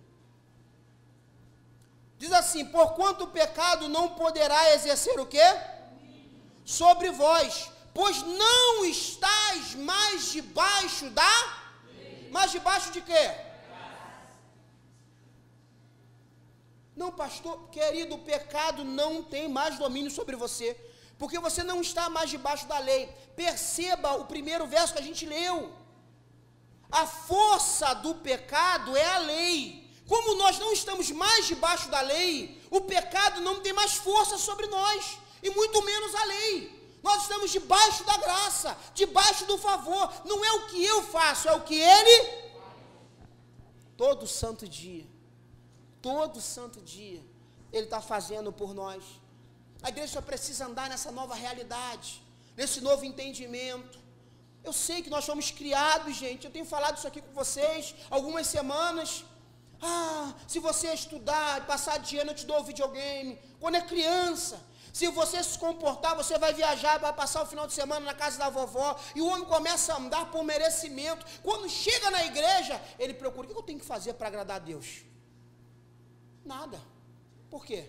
diz assim, porquanto o pecado não poderá exercer o quê? Sobre vós, pois não estáis mais debaixo da? Mais debaixo de quê? Não, pastor, querido, o pecado não tem mais domínio sobre você, porque você não está mais debaixo da lei. Perceba o primeiro verso que a gente leu. A força do pecado é a lei. Como nós não estamos mais debaixo da lei, o pecado não tem mais força sobre nós, e muito menos a lei. Nós estamos debaixo da graça, debaixo do favor. Não é o que eu faço, é o que ele... Todo santo dia. Todo santo dia, ele está fazendo por nós. A igreja precisa andar nessa nova realidade, nesse novo entendimento. Eu sei que nós fomos criados, gente, eu tenho falado isso aqui com vocês, algumas semanas. Se você estudar, passar de ano, eu te dou o videogame. Quando é criança, Se você se comportar, você vai viajar, vai passar o final de semana na casa da vovó, e o homem começa a andar por merecimento. Quando chega na igreja, ele procura: o que eu tenho que fazer para agradar a Deus? Nada. Por quê?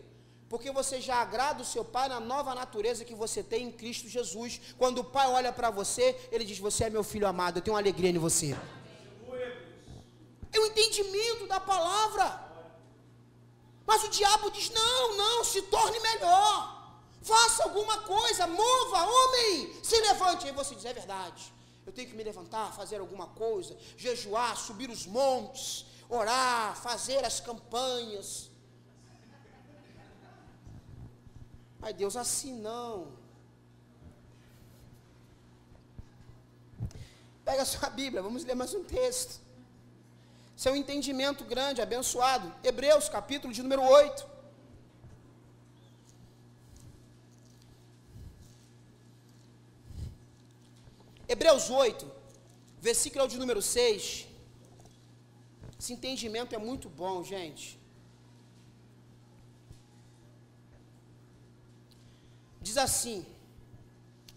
Porque você já agrada o seu pai na nova natureza que você tem em Cristo Jesus. Quando o pai olha para você, ele diz: você é meu filho amado, eu tenho uma alegria em você. É o entendimento da palavra. Mas o diabo diz: não, não, se torne melhor. Faça alguma coisa, mova, homem, se levante. Aí você diz: é verdade, eu tenho que me levantar, fazer alguma coisa, jejuar, subir os montes, orar, fazer as campanhas. Ai Deus, assim não. Pega a sua Bíblia, vamos ler mais um texto. Isso é um entendimento grande, abençoado. Hebreus, capítulo de número 8. Hebreus 8, versículo de número 6, esse entendimento é muito bom, gente. Diz assim: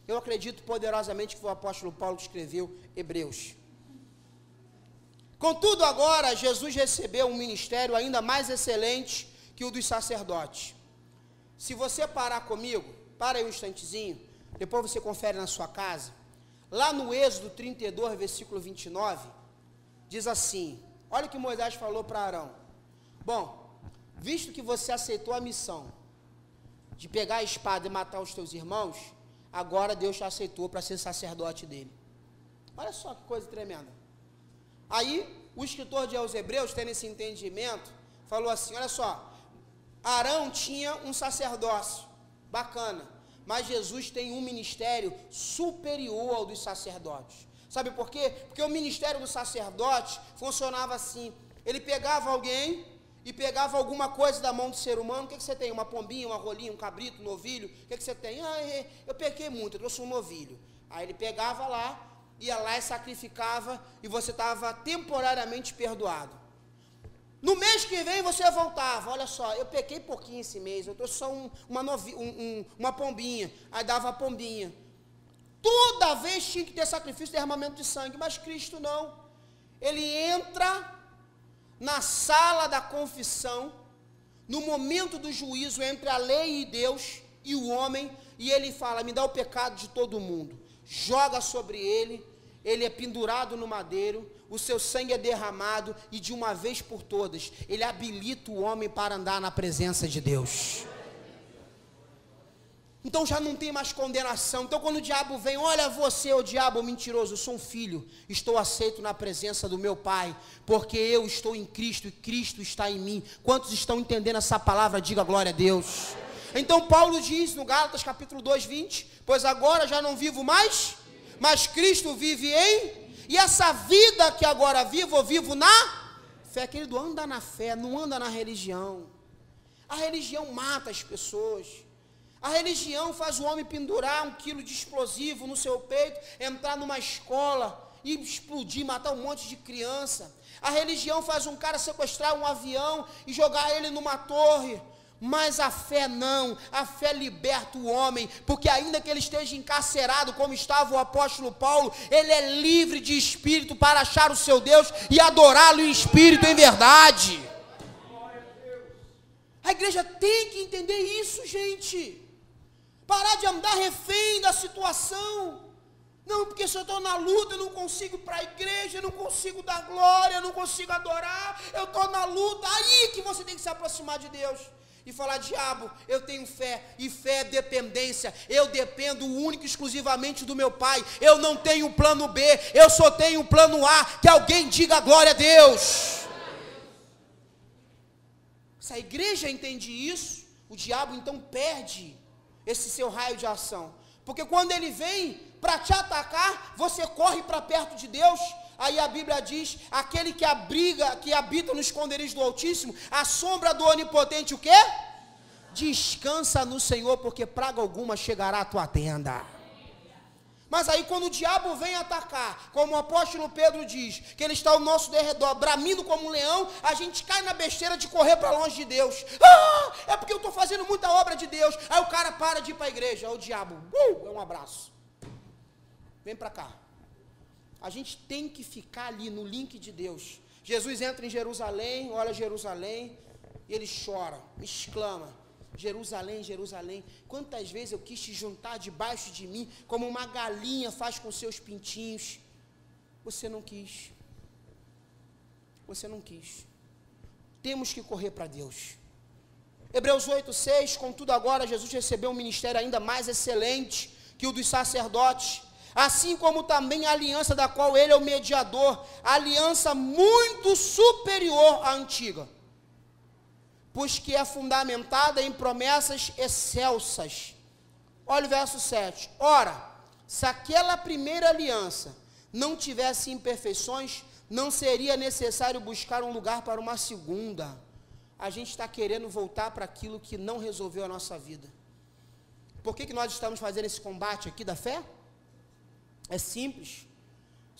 eu acredito poderosamente que foi o apóstolo Paulo que escreveu Hebreus. Contudo agora, Jesus recebeu um ministério ainda mais excelente que o dos sacerdotes. Se você parar comigo, para aí um instantezinho, depois você confere na sua casa. Lá no Êxodo 32, versículo 29, diz assim, olha o que Moisés falou para Arão: bom, visto que você aceitou a missão de pegar a espada e matar os teus irmãos, agora Deus te aceitou para ser sacerdote dele. Olha só que coisa tremenda. Aí, o escritor de aos Hebreus, tendo esse entendimento, falou assim, olha só, Arão tinha um sacerdócio, bacana, mas Jesus tem um ministério superior ao dos sacerdotes. Sabe por quê? Porque o ministério do sacerdote funcionava assim: ele pegava alguém e pegava alguma coisa da mão do ser humano. O que você tem? Uma pombinha, uma rolinha, um cabrito, um novilho? O que você tem? Ah, eu pequei muito, eu trouxe um novilho. Aí ele pegava lá, ia lá e sacrificava, e você estava temporariamente perdoado. No mês que vem você voltava: olha só, eu pequei pouquinho esse mês, eu trouxe só uma pombinha. Aí dava a pombinha. Toda vez tinha que ter sacrifício e derramamento de sangue, mas Cristo não. Ele entra na sala da confissão, no momento do juízo entre a lei e Deus e o homem, e ele fala: me dá o pecado de todo mundo. Joga sobre ele, ele é pendurado no madeiro, o seu sangue é derramado, e de uma vez por todas, ele habilita o homem para andar na presença de Deus. Então já não tem mais condenação. Então quando o diabo vem: olha você, o diabo mentiroso, eu sou um filho, estou aceito na presença do meu Pai, porque eu estou em Cristo e Cristo está em mim. Quantos estão entendendo essa palavra? Diga glória a Deus. Então Paulo diz no Gálatas capítulo 2, 20, pois agora já não vivo mais, mas Cristo vive em... E essa vida que agora vivo, eu vivo na fé. Querido, anda na fé, não anda na religião. A religião mata as pessoas. A religião faz o homem pendurar 1 quilo de explosivo no seu peito, entrar numa escola e explodir, matar um monte de criança. A religião faz um cara sequestrar um avião e jogar ele numa torre. Mas a fé não, a fé liberta o homem, porque ainda que ele esteja encarcerado, como estava o apóstolo Paulo, ele é livre de espírito para achar o seu Deus e adorá-lo em espírito, em verdade. A igreja tem que entender isso, gente. Parar de andar refém da situação. Não, porque se eu estou na luta, eu não consigo ir para a igreja, eu não consigo dar glória, eu não consigo adorar, eu estou na luta. Aí que você tem que se aproximar de Deus e falar: diabo, eu tenho fé, e fé é dependência, eu dependo único e exclusivamente do meu Pai, eu não tenho plano B, eu só tenho plano A, que alguém diga glória a Deus. Se a igreja entende isso, o diabo então perde esse seu raio de ação, porque quando ele vem para te atacar, você corre para perto de Deus. Aí a Bíblia diz: aquele que abriga, que habita no esconderijo do Altíssimo, a sombra do Onipotente, o quê? Descansa no Senhor, porque praga alguma chegará à tua tenda. Mas aí quando o diabo vem atacar, como o apóstolo Pedro diz, que ele está ao nosso derredor, bramindo como um leão, a gente cai na besteira de correr para longe de Deus. É porque eu estou fazendo muita obra de Deus. Aí o cara para de ir para a igreja, o diabo, é um abraço. Vem para cá. A gente tem que ficar ali no link de Deus. Jesus entra em Jerusalém, olha Jerusalém, e ele chora, exclama. Jerusalém, Jerusalém, quantas vezes eu quis te juntar debaixo de mim, como uma galinha faz com seus pintinhos. Você não quis. Você não quis. Temos que correr para Deus. Hebreus 8:6, contudo agora Jesus recebeu um ministério ainda mais excelente que o dos sacerdotes, assim como também a aliança da qual ele é o mediador, aliança muito superior à antiga, pois que é fundamentada em promessas excelsas. Olha o verso 7. Ora, se aquela primeira aliança não tivesse imperfeições, não seria necessário buscar um lugar para uma segunda. A gente está querendo voltar para aquilo que não resolveu a nossa vida. Por que nós estamos fazendo esse combate aqui da fé? É simples.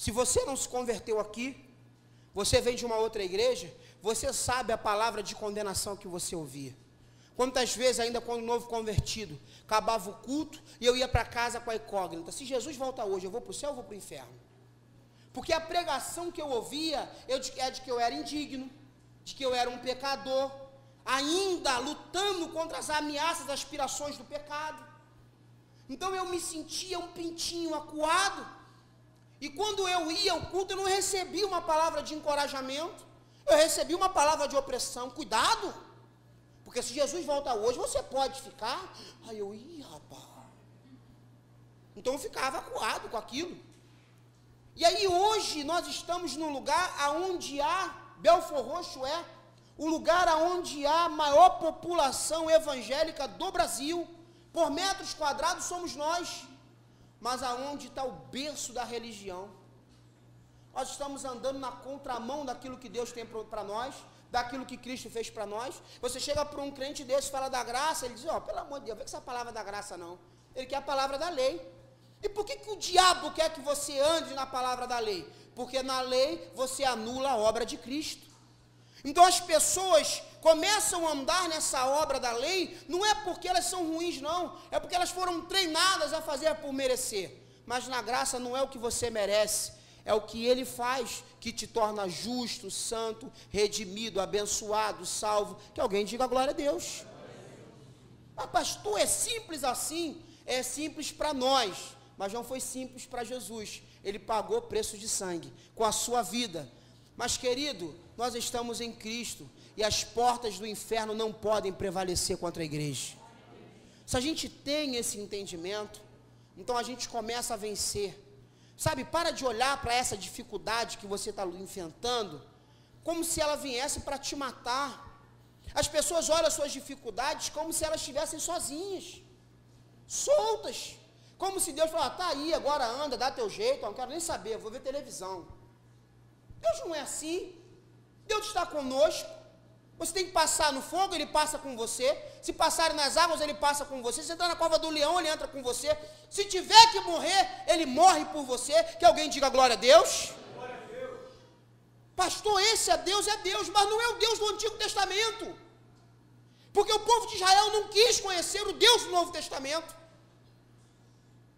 Se você não se converteu aqui, você vem de uma outra igreja, você sabe a palavra de condenação que você ouvia. Quantas vezes ainda quando novo convertido, acabava o culto e eu ia para casa com a incógnita. Se Jesus volta hoje, eu vou para o céu ou vou para o inferno? Porque a pregação que eu ouvia é de que eu era indigno, de que eu era um pecador, ainda lutando contra as ameaças, as aspirações do pecado. Então eu me sentia um pintinho acuado. E quando eu ia ao culto, eu não recebia uma palavra de encorajamento. Eu recebi uma palavra de opressão. Cuidado, porque se Jesus volta hoje, você pode ficar. Aí eu ia, rapaz. Então eu ficava acuado com aquilo. E aí hoje nós estamos num lugar aonde há, Belford Roxo é o lugar aonde há a maior população evangélica do Brasil. Por metros quadrados somos nós. Mas aonde está o berço da religião? Nós estamos andando na contramão daquilo que Deus tem para nós, daquilo que Cristo fez para nós. Você chega para um crente desse, fala da graça, ele diz, pelo amor de Deus, vê que essa palavra da graça não. Ele quer a palavra da lei. E por que o diabo quer que você ande na palavra da lei? Porque na lei você anula a obra de Cristo. Então as pessoas começam a andar nessa obra da lei, não é porque elas são ruins não, é porque elas foram treinadas a fazer por merecer. Mas na graça não é o que você merece, é o que ele faz, que te torna justo, santo, redimido, abençoado, salvo. Que alguém diga glória a Deus. Ah, pastor, é simples assim? É simples para nós, mas não foi simples para Jesus. Ele pagou preço de sangue, com a sua vida. Mas querido, nós estamos em Cristo, e as portas do inferno não podem prevalecer contra a igreja. Se a gente tem esse entendimento, então a gente começa a vencer. Sabe, para de olhar para essa dificuldade que você está enfrentando, como se ela viesse para te matar. As pessoas olham as suas dificuldades como se elas estivessem sozinhas, soltas, como se Deus falasse, tá aí, agora anda, dá teu jeito, não quero nem saber, vou ver televisão. Deus não é assim, Deus está conosco. Você tem que passar no fogo, ele passa com você. Se passarem nas águas, ele passa com você. Se entrar na cova do leão, ele entra com você. Se tiver que morrer, ele morre por você. Que alguém diga glória a Deus. Glória a Deus. Pastor, esse é Deus, mas não é o Deus do Antigo Testamento. Porque o povo de Israel não quis conhecer o Deus do Novo Testamento.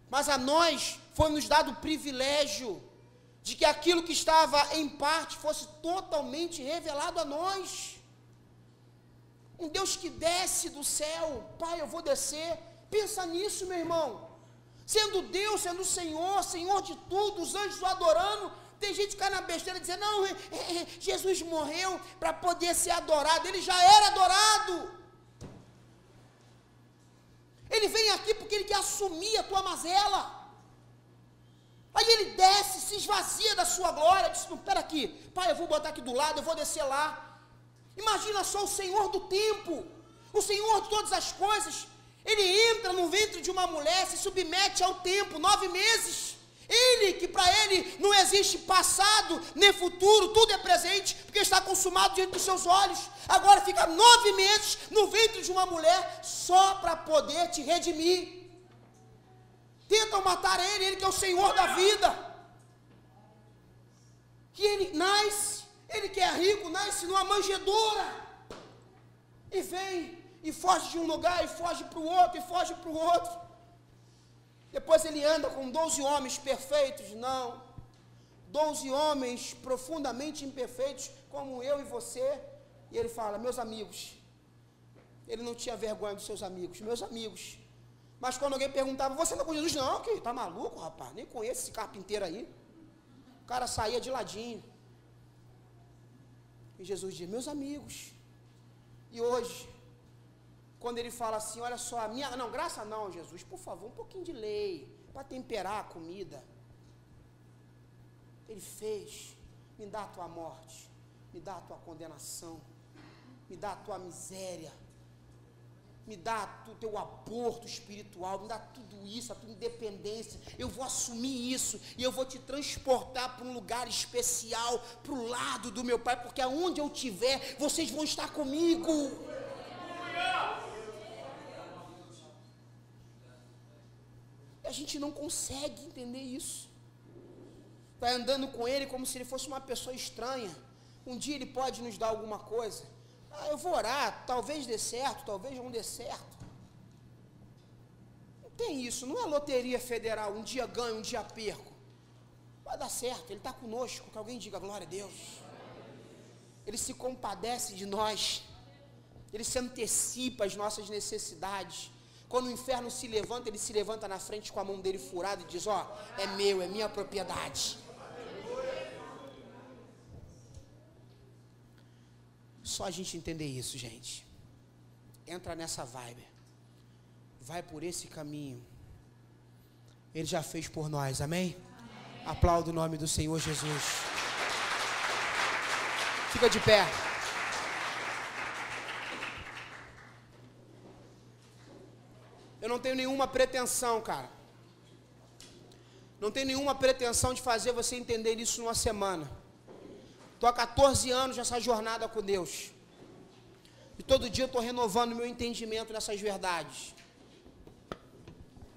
Mas a nós foi nos dado o privilégio de que aquilo que estava em parte fosse totalmente revelado a nós. Um Deus que desce do céu, Pai, eu vou descer, pensa nisso, meu irmão, sendo Deus, sendo o Senhor, Senhor de tudo, os anjos o adorando. Tem gente que cai na besteira dizendo, não, Jesus morreu para poder ser adorado. Ele já era adorado, ele vem aqui porque ele quer assumir a tua mazela. Aí ele desce, se esvazia da sua glória, diz, não, pera aqui, Pai, eu vou botar aqui do lado, eu vou descer lá. Imagina só o Senhor do tempo, o Senhor de todas as coisas. Ele entra no ventre de uma mulher, se submete ao tempo, 9 meses. Ele, que para ele não existe passado, nem futuro, tudo é presente, porque está consumado diante dos seus olhos. Agora fica 9 meses no ventre de uma mulher, só para poder te redimir. Tentam matar ele, ele que é o Senhor da vida. Que ele nasce, ele que é rico, nasce numa manjedoura. E vem, e foge de um lugar, e foge para o outro, e foge para o outro. Depois ele anda com 12 homens perfeitos, não. 12 homens profundamente imperfeitos, como eu e você. E ele fala, meus amigos. Ele não tinha vergonha dos seus amigos, meus amigos. Mas quando alguém perguntava, você não é com Jesus? Não, que tá maluco, rapaz, nem conheço esse carpinteiro aí. O cara saía de ladinho. E Jesus diz, meus amigos. E hoje, quando ele fala assim, olha só, a minha... Não, graça não, Jesus, por favor, um pouquinho de lei, para temperar a comida. Ele fez, me dá a tua morte, me dá a tua condenação, me dá a tua miséria, me dá o teu aborto espiritual, me dá tudo isso, a tua independência, eu vou assumir isso, e eu vou te transportar para um lugar especial, para o lado do meu Pai, porque aonde eu estiver, vocês vão estar comigo. A gente não consegue entender isso. Vai andando com ele como se ele fosse uma pessoa estranha. Um dia ele pode nos dar alguma coisa. Ah, eu vou orar, talvez dê certo, talvez não dê certo. Não tem isso, não é loteria federal, um dia ganho, um dia perco. Vai dar certo, ele está conosco, que alguém diga glória a Deus. Ele se compadece de nós, ele se antecipa às nossas necessidades. Quando o inferno se levanta, ele se levanta na frente com a mão dele furada e diz, ó, é meu, é minha propriedade. Só a gente entender isso, gente. Entra nessa vibe. Vai por esse caminho. Ele já fez por nós, amém? Amém. Aplauda o nome do Senhor Jesus. Fica de pé. Eu não tenho nenhuma pretensão, cara. Não tenho nenhuma pretensão de fazer você entender isso numa semana. Estou há 14 anos nessa jornada com Deus. E todo dia eu estou renovando o meu entendimento dessas verdades.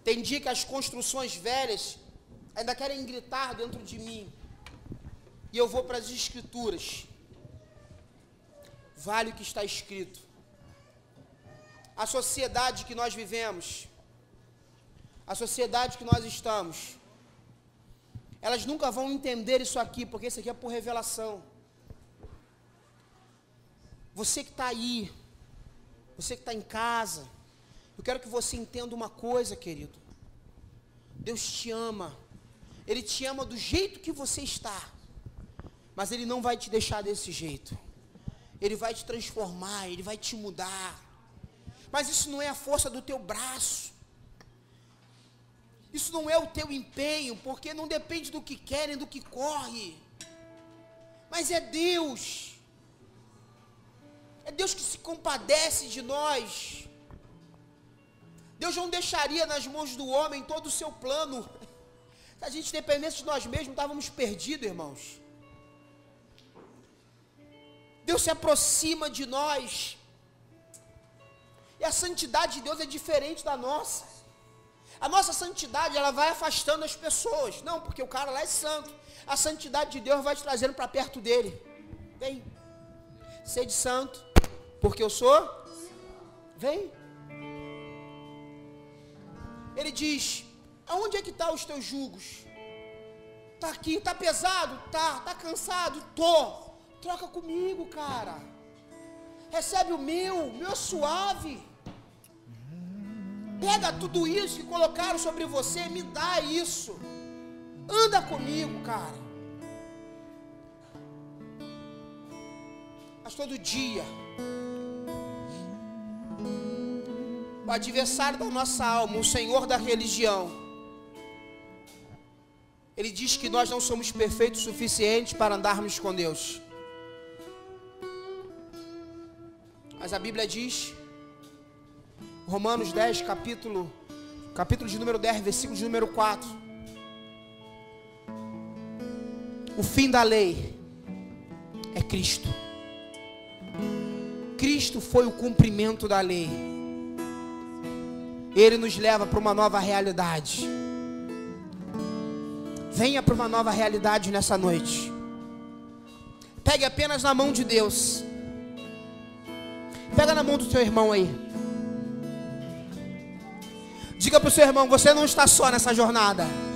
Tem dia que as construções velhas ainda querem gritar dentro de mim. E eu vou para as Escrituras. Vale o que está escrito. A sociedade que nós vivemos, a sociedade que nós estamos, elas nunca vão entender isso aqui, porque isso aqui é por revelação. Você que está aí, você que está em casa, eu quero que você entenda uma coisa, querido. Deus te ama. Ele te ama do jeito que você está. Mas Ele não vai te deixar desse jeito. Ele vai te transformar, Ele vai te mudar. Mas isso não é a força do teu braço. Isso não é o teu empenho, porque não depende do que querem, do que corre. Mas é Deus. É Deus que se compadece de nós. Deus não deixaria nas mãos do homem todo o seu plano. Se a gente dependesse de nós mesmos, estávamos perdidos, irmãos. Deus se aproxima de nós. E a santidade de Deus é diferente da nossa. A nossa santidade, ela vai afastando as pessoas. Não, porque o cara lá é santo. A santidade de Deus vai te trazendo para perto dele. Vem. Sede santo. Porque eu sou? Vem. Ele diz, aonde é que estão os teus jugos? Está aqui, está pesado? Está. Está cansado? Tô. Troca comigo, cara. Recebe o meu é suave. Pega tudo isso que colocaram sobre você, me dá isso. Anda comigo, cara. Mas todo dia... O adversário da nossa alma, o senhor da religião, ele diz que nós não somos perfeitos o suficiente para andarmos com Deus. Mas a Bíblia diz, Romanos 10, capítulo de número 10, versículo de número 4. O fim da lei é Cristo. Cristo foi o cumprimento da lei. Ele nos leva para uma nova realidade. Venha para uma nova realidade nessa noite. Pegue apenas na mão de Deus. Pega na mão do teu irmão aí. Diga para o seu irmão: você não está só nessa jornada.